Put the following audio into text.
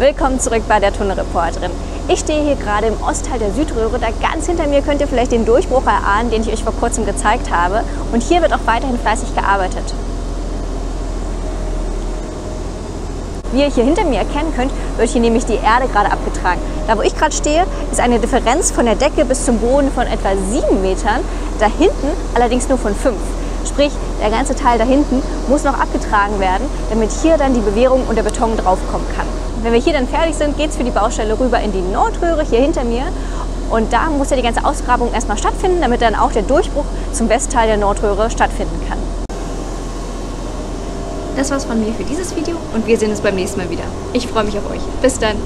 Willkommen zurück bei der Tunnelreporterin. Ich stehe hier gerade im Ostteil der Südröhre. Da ganz hinter mir könnt ihr vielleicht den Durchbruch erahnen, den ich euch vor kurzem gezeigt habe. Und hier wird auch weiterhin fleißig gearbeitet. Wie ihr hier hinter mir erkennen könnt, wird hier nämlich die Erde gerade abgetragen. Da wo ich gerade stehe, ist eine Differenz von der Decke bis zum Boden von etwa 7 Metern, da hinten allerdings nur von 5. Sprich, der ganze Teil da hinten muss noch abgetragen werden, damit hier dann die Bewehrung und der Beton draufkommen kann. Wenn wir hier dann fertig sind, geht es für die Baustelle rüber in die Nordröhre, hier hinter mir. Und da muss ja die ganze Ausgrabung erstmal stattfinden, damit dann auch der Durchbruch zum Westteil der Nordröhre stattfinden kann. Das war's von mir für dieses Video und wir sehen uns beim nächsten Mal wieder. Ich freue mich auf euch. Bis dann!